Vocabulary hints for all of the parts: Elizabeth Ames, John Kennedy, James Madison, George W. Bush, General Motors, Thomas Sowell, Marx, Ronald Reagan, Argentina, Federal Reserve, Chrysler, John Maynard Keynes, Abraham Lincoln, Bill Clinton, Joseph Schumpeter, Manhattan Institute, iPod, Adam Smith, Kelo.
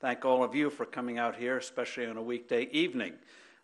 thank all of you for coming out here, especially on a weekday evening.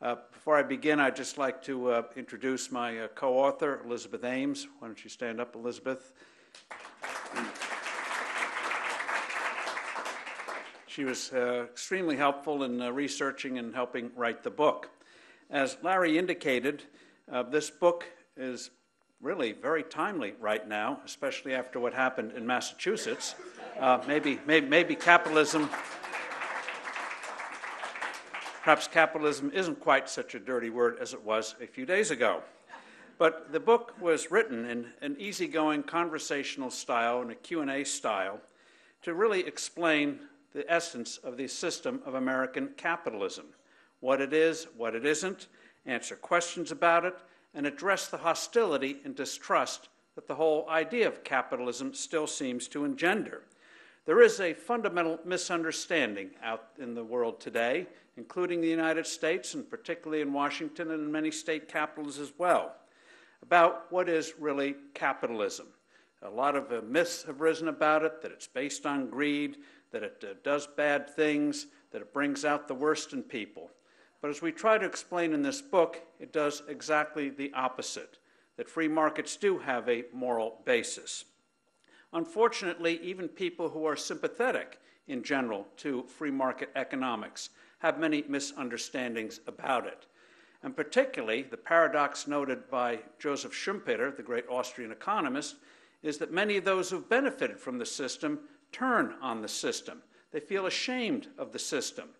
Before I begin, I'd just like to introduce my co-author, Elizabeth Ames. Why don't you stand up, Elizabeth? She was extremely helpful in researching and helping write the book. As Larry indicated, this book is really very timely right now, especially after what happened in Massachusetts. Maybe capitalism, perhaps capitalism isn't quite such a dirty word as it was a few days ago. But the book was written in an easygoing conversational style and a Q&A style to really explain the essence of the system of American capitalism, what it is, what it isn't, answer questions about it, and address the hostility and distrust that the whole idea of capitalism still seems to engender. There is a fundamental misunderstanding out in the world today, including the United States and particularly in Washington and in many state capitals as well, about what is really capitalism. A lot of myths have risen about it, that it's based on greed, that it does bad things, that it brings out the worst in people. But as we try to explain in this book, it does exactly the opposite, that free markets do have a moral basis. Unfortunately, even people who are sympathetic in general to free market economics have many misunderstandings about it. And particularly, the paradox noted by Joseph Schumpeter, the great Austrian economist, is that many of those who've benefited from the system turn on the system. They feel ashamed of the system.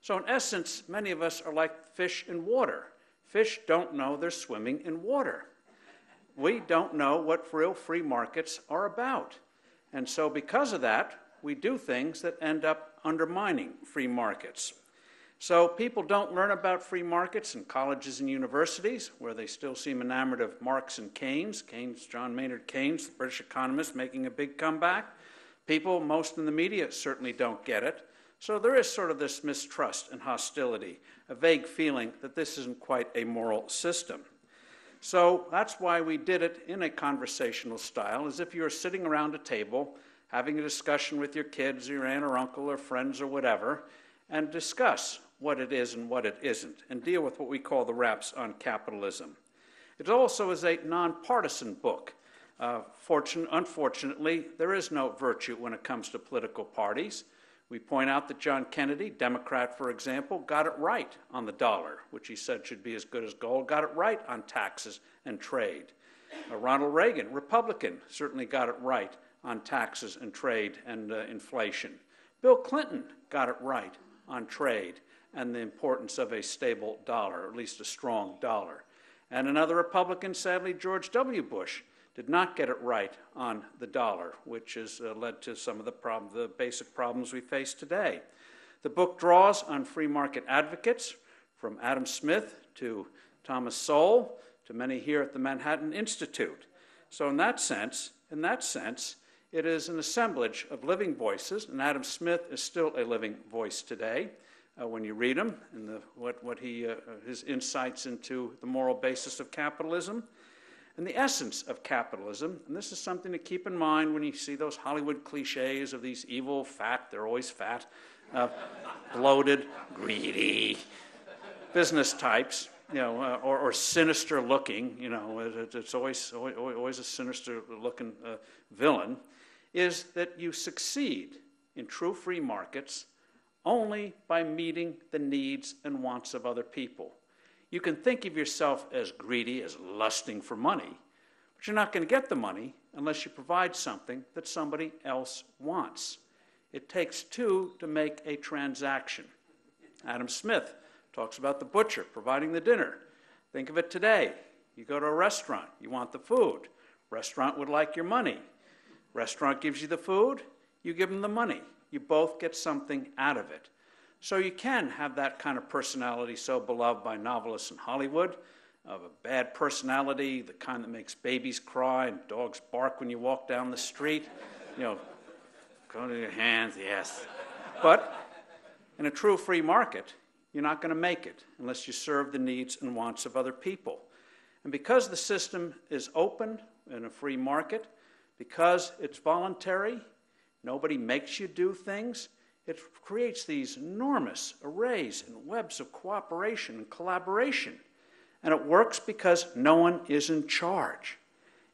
So in essence, many of us are like fish in water. Fish don't know they're swimming in water. We don't know what real free markets are about. And so because of that, we do things that end up undermining free markets. So people don't learn about free markets in colleges and universities, where they still seem enamored of Marx and Keynes, John Maynard Keynes, the British economist making a big comeback. People, most in the media, certainly don't get it. So there is sort of this mistrust and hostility, a vague feeling that this isn't quite a moral system. So that's why we did it in a conversational style, as if you were sitting around a table, having a discussion with your kids, or your aunt or uncle, or friends, or whatever, and discuss what it is and what it isn't, and deal with what we call the wraps on capitalism. It also is a nonpartisan book. Unfortunately, there is no virtue when it comes to political parties. We point out that John Kennedy, Democrat, for example, got it right on the dollar, which he said should be as good as gold, got it right on taxes and trade. Ronald Reagan, Republican, certainly got it right on taxes and trade and inflation. Bill Clinton got it right on trade and the importance of a stable dollar, or at least a strong dollar. And another Republican, sadly, George W. Bush, did not get it right on the dollar, which has led to some of the basic problems we face today. The book draws on free market advocates, from Adam Smith to Thomas Sowell to many here at the Manhattan Institute. So in that sense, it is an assemblage of living voices, and Adam Smith is still a living voice today. When you read him and his insights into the moral basis of capitalism, and the essence of capitalism, and this is something to keep in mind when you see those Hollywood cliches of these evil, fat, they're always fat, bloated, greedy business types, or sinister looking, it's always a sinister looking villain, is that you succeed in true free markets only by meeting the needs and wants of other people. You can think of yourself as greedy, as lusting for money, but you're not going to get the money unless you provide something that somebody else wants. It takes two to make a transaction. Adam Smith talks about the butcher providing the dinner. Think of it today. You go to a restaurant. You want the food. Restaurant would like your money. Restaurant gives you the food. You give them the money. You both get something out of it. So you can have that kind of personality so beloved by novelists in Hollywood, of a bad personality, the kind that makes babies cry and dogs bark when you walk down the street. Go to your hands, yes. But in a true free market, you're not going to make it unless you serve the needs and wants of other people. And because the system is open in a free market, because it's voluntary, nobody makes you do things, It creates these enormous arrays and webs of cooperation and collaboration. And it works because no one is in charge.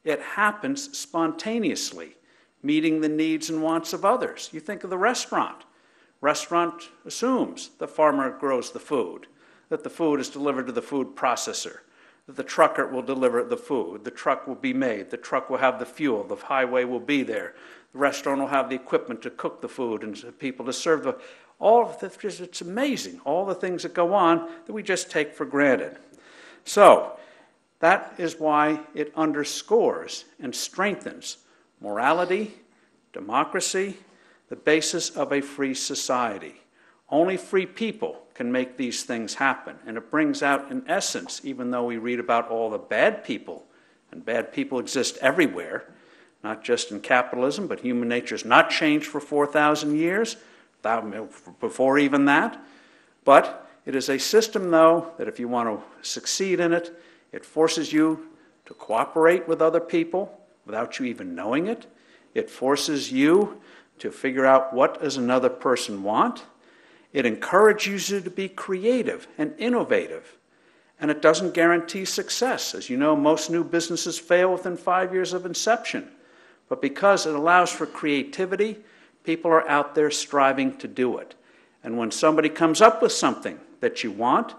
It happens spontaneously, meeting the needs and wants of others. You think of the restaurant. Restaurant assumes the farmer grows the food, that the food is delivered to the food processor, that the trucker will deliver the food, the truck will be made, the truck will have the fuel, the highway will be there, the restaurant will have the equipment to cook the food and people to serve the food. It's amazing, all the things that go on that we just take for granted. So that is why it underscores and strengthens morality, democracy, the basis of a free society. Only free people can make these things happen. And it brings out, in essence, even though we read about all the bad people, and bad people exist everywhere, not just in capitalism, but human nature's not changed for 4,000 years, before even that. But it is a system, though, that if you want to succeed in it, it forces you to cooperate with other people without you even knowing it. It forces you to figure out what does another person want. It encourages you to be creative and innovative. And it doesn't guarantee success. As you know, most new businesses fail within 5 years of inception. But because it allows for creativity, people are out there striving to do it. And when somebody comes up with something that you want,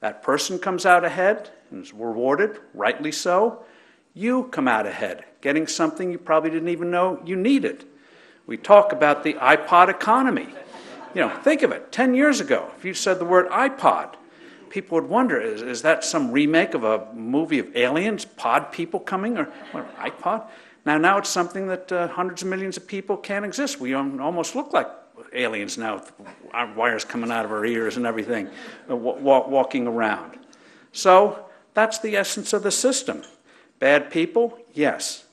that person comes out ahead and is rewarded, rightly so. You come out ahead, getting something you probably didn't even know you needed. We talk about the iPod economy. You know, think of it. 10 years ago, if you said the word iPod, people would wonder, is that some remake of a movie of aliens, pod people coming, or what, iPod? Now it's something that hundreds of millions of people can't exist. We almost look like aliens now, with our wires coming out of our ears and everything, walking around. So that's the essence of the system. Bad people, yes.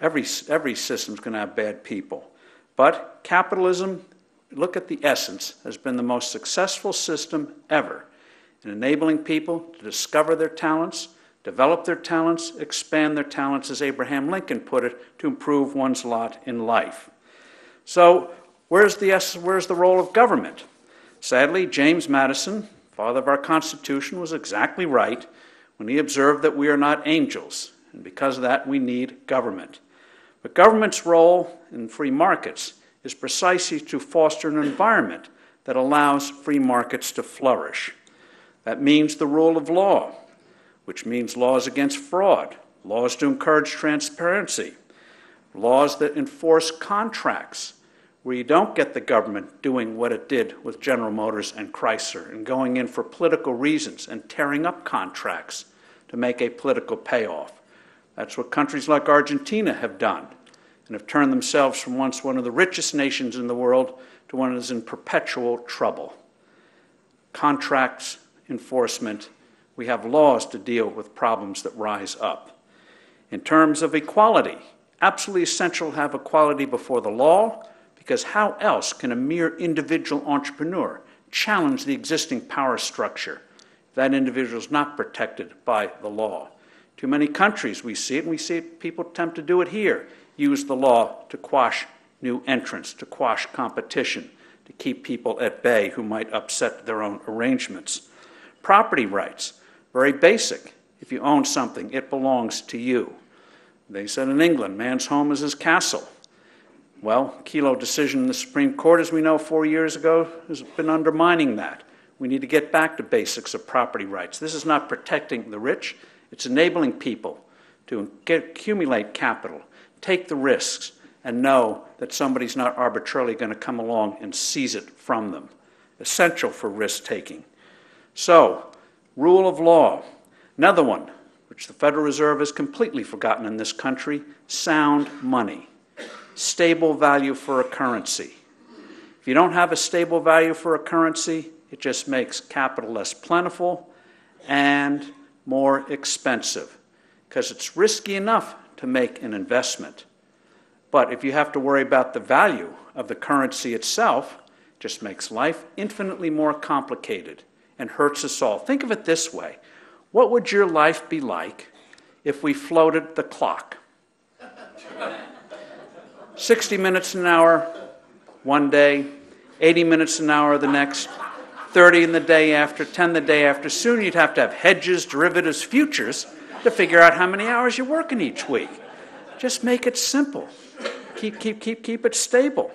Every system's going to have bad people. But capitalism, look at the essence, has been the most successful system ever in enabling people to discover their talents, develop their talents, expand their talents, as Abraham Lincoln put it, to improve one's lot in life. So where's the role of government? Sadly, James Madison, father of our Constitution, was exactly right when he observed that we are not angels. And because of that, we need government. But government's role in free markets is precisely to foster an environment that allows free markets to flourish. That means the rule of law, which means laws against fraud, laws to encourage transparency, laws that enforce contracts, where you don't get the government doing what it did with General Motors and Chrysler and going in for political reasons and tearing up contracts to make a political payoff. That's what countries like Argentina have done and have turned themselves from once one of the richest nations in the world to one that is in perpetual trouble. Contracts, enforcement, we have laws to deal with problems that rise up. In terms of equality, absolutely essential to have equality before the law, because how else can a mere individual entrepreneur challenge the existing power structure if that individual is not protected by the law? Too many countries we see it, and we see it, people attempt to do it here, use the law to quash new entrants, to quash competition, to keep people at bay who might upset their own arrangements. Property rights, very basic. If you own something, it belongs to you. They said in England, man's home is his castle. Well, Kelo decision in the Supreme Court, as we know, 4 years ago, has been undermining that. We need to get back to basics of property rights. This is not protecting the rich. It's enabling people to accumulate capital, take the risks, and know that somebody's not arbitrarily going to come along and seize it from them. Essential for risk-taking. So, rule of law. Another one, which the Federal Reserve has completely forgotten in this country, sound money. Stable value for a currency. If you don't have a stable value for a currency, it just makes capital less plentiful and more expensive, because it's risky enough to make an investment. But if you have to worry about the value of the currency itself, it just makes life infinitely more complicated and hurts us all. Think of it this way. What would your life be like if we floated the clock? 60 minutes an hour, one day, 80 minutes an hour the next, 30 in the day after, 10 the day after. Soon you'd have to have hedges, derivatives, futures to figure out how many hours you're working each week. Just make it simple. Keep it stable.